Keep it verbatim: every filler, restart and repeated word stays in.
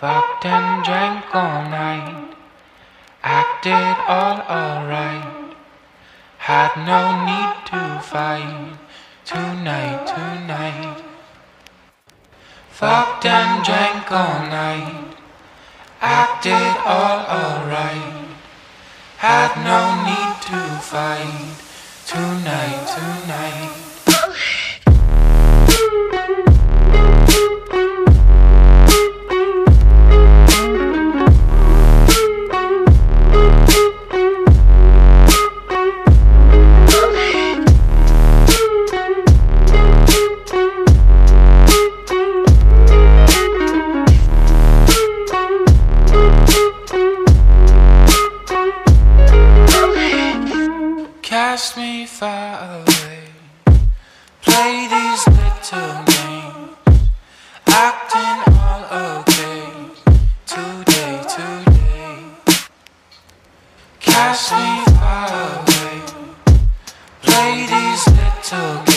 Fucked and drank all night, acted all alright, had no need to fight, tonight, tonight. Fucked and drank all night, acted all alright, had no need to fight, tonight, tonight. Cast me far away, play these little games, acting all okay, today, today. Cast me far away, play these little games.